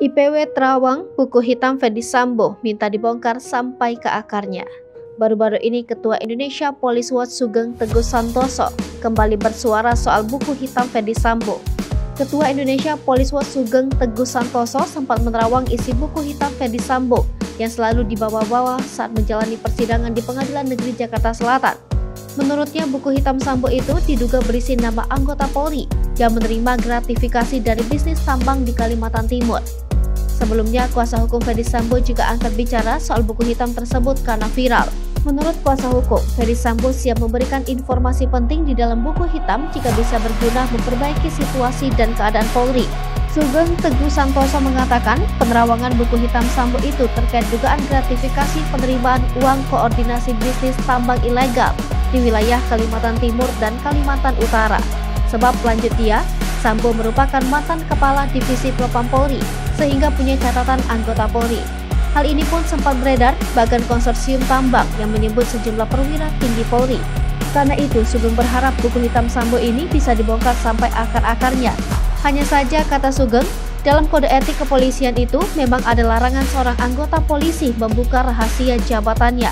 IPW Terawang, buku hitam Ferdy Sambo minta dibongkar sampai ke akarnya. Baru-baru ini Ketua Indonesia Police Watch Sugeng Teguh Santoso kembali bersuara soal buku hitam Ferdy Sambo. Ketua Indonesia Police Watch Sugeng Teguh Santoso sempat menerawang isi buku hitam Ferdy Sambo yang selalu dibawa-bawa saat menjalani persidangan di Pengadilan Negeri Jakarta Selatan. Menurutnya buku hitam Sambo itu diduga berisi nama anggota Polri yang menerima gratifikasi dari bisnis tambang di Kalimantan Timur. Sebelumnya, kuasa hukum Ferdy Sambo juga angkat bicara soal buku hitam tersebut karena viral. Menurut kuasa hukum, Ferdy Sambo siap memberikan informasi penting di dalam buku hitam jika bisa berguna memperbaiki situasi dan keadaan Polri. Sugeng Teguh Santoso mengatakan penerawangan buku hitam Sambo itu terkait dugaan gratifikasi penerimaan uang koordinasi bisnis tambang ilegal di wilayah Kalimantan Timur dan Kalimantan Utara. Sebab lanjut dia, Sambo merupakan mantan kepala divisi Propam Polri, sehingga punya catatan anggota Polri. Hal ini pun sempat beredar bahkan konsorsium tambang yang menyebut sejumlah perwira tinggi Polri. Karena itu, Sugeng berharap buku hitam Sambo ini bisa dibongkar sampai akar-akarnya. Hanya saja, kata Sugeng, dalam kode etik kepolisian itu memang ada larangan seorang anggota polisi membuka rahasia jabatannya.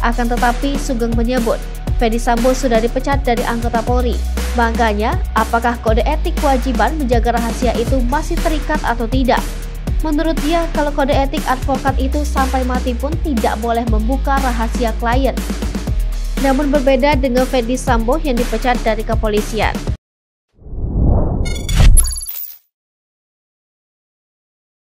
Akan tetapi, Sugeng menyebut, Ferdy Sambo sudah dipecat dari anggota Polri. Makanya, apakah kode etik kewajiban menjaga rahasia itu masih terikat atau tidak? Menurut dia, kalau kode etik advokat itu sampai mati pun tidak boleh membuka rahasia klien. Namun berbeda dengan Ferdy Sambo yang dipecat dari kepolisian.